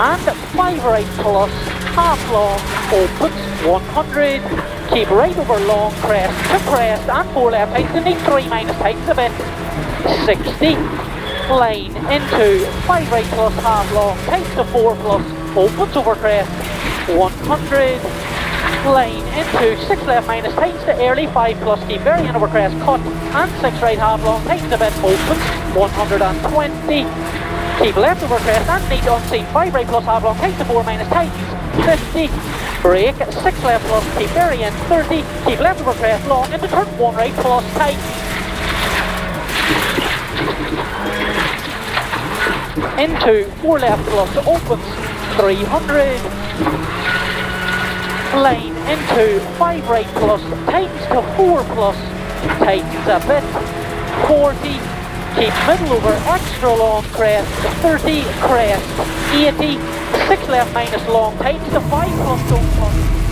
and 5 right plus, half long, opens 100, keep right over long, crest to crest and pull left tightening 3 minus tightens a bit, 60, line into 5 right plus, half long, tightens to 4 plus, opens over crest, 100, line into 6 left minus, tightens to early 5 plus, keep very in over crest, cut and 6 right half long, tightens a bit, opens 120, keep left over crest and need unseen, 5 right plus half long, tightens to 4 minus tightens, 50, brake, 6 left plus, keep very in, 30, keep left over crest long, into turn 1 right plus tightens, into 4 left plus, opens, 300, line into 5 right plus, tightens to 4 plus, tightens a bit, 40, keep middle over extra long crest, 30 crest, 80, 6 left minus long tightens to 5 plus, don't plus.